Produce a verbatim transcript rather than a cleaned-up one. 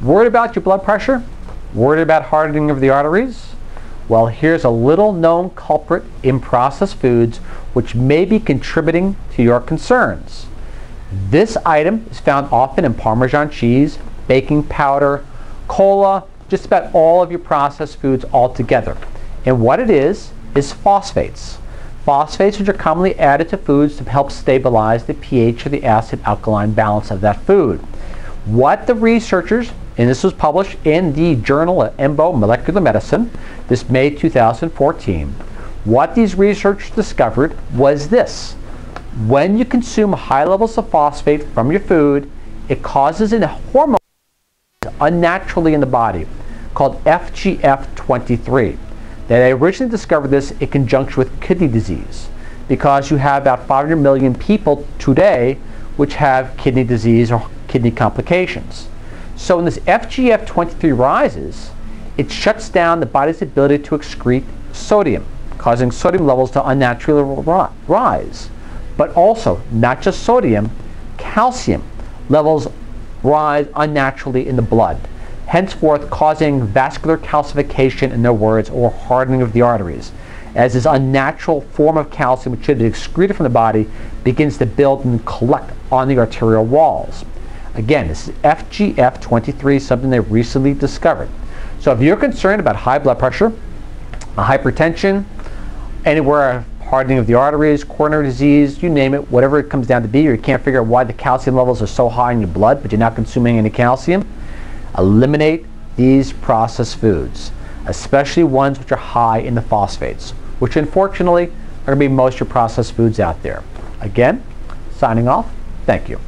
Worried about your blood pressure? Worried about hardening of the arteries? Well, here's a little known culprit in processed foods which may be contributing to your concerns. This item is found often in Parmesan cheese, baking powder, cola, just about all of your processed foods altogether. And what it is, is phosphates. Phosphates, which are commonly added to foods to help stabilize the pH or the acid-alkaline balance of that food. What the researchers, and this was published in the Journal of E M B O Molecular Medicine, this May two thousand fourteen, what these researchers discovered was this. When you consume high levels of phosphate from your food, it causes a hormone unnaturally in the body called F G F twenty-three. They originally discovered this in conjunction with kidney disease, because you have about five hundred million people today which have kidney disease or kidney complications. So when this F G F twenty-three rises, it shuts down the body's ability to excrete sodium, causing sodium levels to unnaturally rise. But also, not just sodium, calcium levels rise unnaturally in the blood, henceforth causing vascular calcification, in their words, or hardening of the arteries, as this unnatural form of calcium, which should be excreted from the body, begins to build and collect on the arterial walls. Again, this is F G F twenty-three, something they recently discovered. So if you're concerned about high blood pressure, hypertension, anywhere hardening of the arteries, coronary disease, you name it, whatever it comes down to be, or you can't figure out why the calcium levels are so high in your blood but you're not consuming any calcium, eliminate these processed foods, especially ones which are high in the phosphates, which unfortunately are going to be most of your processed foods out there. Again, signing off. Thank you.